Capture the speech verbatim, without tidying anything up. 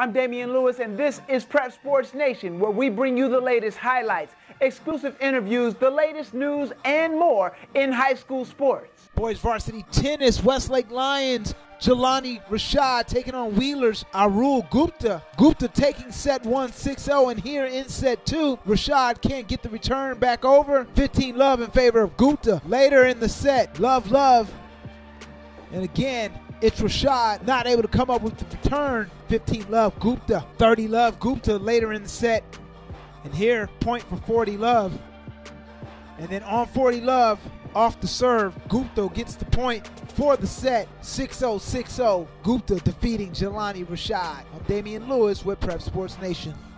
I'm Damian Lewis, and this is Prep Sports Nation, where we bring you the latest highlights, exclusive interviews, the latest news, and more in high school sports. Boys varsity tennis, Westlake Lions, Jelani Rashad taking on Wheeler's Arul Gupta. Gupta taking set one, six oh, and here in set two, Rashad can't get the return back over. fifteen love in favor of Gupta. Later in the set, love, love, and again, it's Rashad not able to come up with the return. fifteen love Gupta, thirty love Gupta later in the set. And here, point for forty love. And then on forty love, off the serve, Gupta gets the point for the set. six oh, six oh, Gupta defeating Jelani Rashad. I'm Damian Lewis with Prep Sports Nation.